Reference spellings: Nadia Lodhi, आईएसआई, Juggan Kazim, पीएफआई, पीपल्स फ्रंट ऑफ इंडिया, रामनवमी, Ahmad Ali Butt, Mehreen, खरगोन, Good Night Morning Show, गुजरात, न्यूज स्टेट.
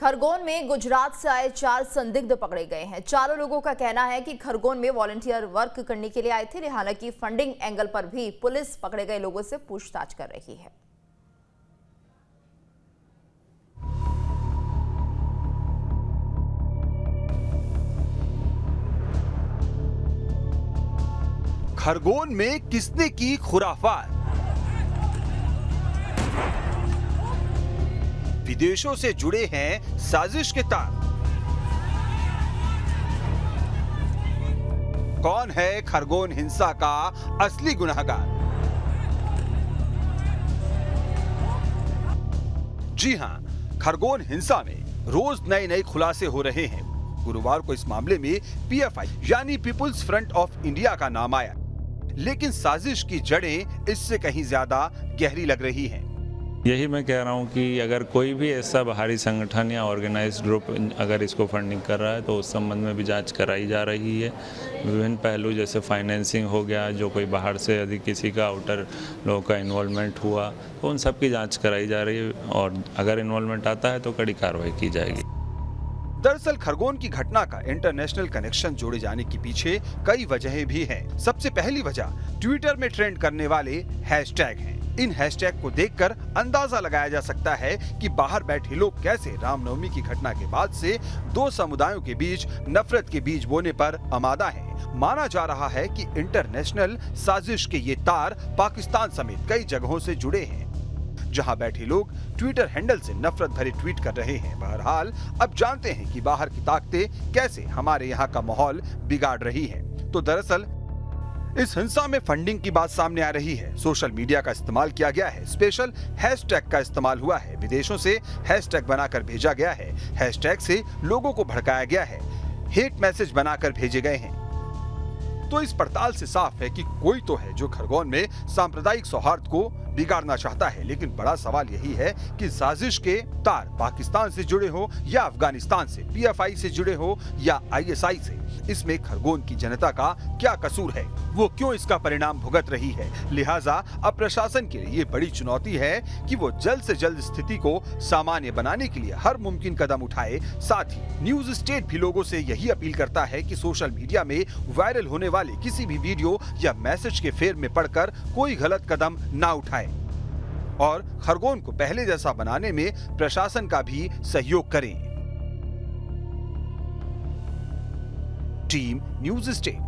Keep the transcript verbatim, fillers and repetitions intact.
खरगोन में गुजरात से आए चार संदिग्ध पकड़े गए हैं। चारों लोगों का कहना है कि खरगोन में वॉलंटियर वर्क करने के लिए आए थे। हालांकि फंडिंग एंगल पर भी पुलिस पकड़े गए लोगों से पूछताछ कर रही है। खरगोन में किसने की खुराफात? विदेशों से जुड़े हैं साजिश के तार। कौन है खरगोन हिंसा का असली गुनहगार? जी हां, खरगोन हिंसा में रोज नए नए खुलासे हो रहे हैं। गुरुवार को इस मामले में पीएफआई यानी पीपल्स फ्रंट ऑफ इंडिया का नाम आया, लेकिन साजिश की जड़ें इससे कहीं ज्यादा गहरी लग रही हैं। यही मैं कह रहा हूं कि अगर कोई भी ऐसा बाहरी संगठन या ऑर्गेनाइज्ड ग्रुप अगर इसको फंडिंग कर रहा है तो उस संबंध में भी जांच कराई जा रही है। विभिन्न पहलू जैसे फाइनेंसिंग हो गया, जो कोई बाहर से यदि किसी का आउटर लोगों का इन्वॉल्वमेंट हुआ तो उन सब की जांच कराई जा रही है और अगर इन्वॉल्वमेंट आता है तो कड़ी कार्रवाई की जाएगी। दरअसल खरगोन की घटना का इंटरनेशनल कनेक्शन जोड़े जाने के पीछे कई वजहें भी हैं। सबसे पहली वजह ट्विटर में ट्रेंड करने वाले हैशटैग हैं। इन हैशटैग को देखकर अंदाजा लगाया जा सकता है कि बाहर बैठे लोग कैसे रामनवमी की घटना के बाद से दो समुदायों के बीच नफरत के बीज बोने पर आमादा हैं। माना जा रहा है कि इंटरनेशनल साजिश के ये तार पाकिस्तान समेत कई जगहों से जुड़े हैं, जहां बैठे लोग ट्विटर हैंडल से नफरत भरे ट्वीट कर रहे हैं। बहरहाल अब जानते हैं कि बाहर की ताकतें कैसे हमारे यहाँ का माहौल बिगाड़ रही है। तो दरअसल इस हिंसा में फंडिंग की बात सामने आ रही है। सोशल मीडिया का इस्तेमाल किया गया है, स्पेशल हैशटैग का इस्तेमाल हुआ है, विदेशों से हैशटैग बनाकर भेजा गया है, हैशटैग से लोगों को भड़काया गया है, हेट मैसेज बनाकर भेजे गए हैं। तो इस पड़ताल से साफ है कि कोई तो है जो खरगोन में सांप्रदायिक सौहार्द को बिगाड़ना चाहता है। लेकिन बड़ा सवाल यही है कि साजिश के तार पाकिस्तान से जुड़े हो या अफगानिस्तान से, पीएफआई से जुड़े हो या आईएसआई से, इसमें खरगोन की जनता का क्या कसूर है? वो क्यों इसका परिणाम भुगत रही है? लिहाजा अब प्रशासन के लिए ये बड़ी चुनौती है कि वो जल्द से जल्द स्थिति को सामान्य बनाने के लिए हर मुमकिन कदम उठाए। साथ ही न्यूज स्टेट भी लोगों से यही अपील करता है कि सोशल मीडिया में वायरल होने वाले किसी भी वीडियो या मैसेज के फेर में पड़कर कोई गलत कदम ना उठाए और खरगोन को पहले जैसा बनाने में प्रशासन का भी सहयोग करें। Team न्यूज स्टेट।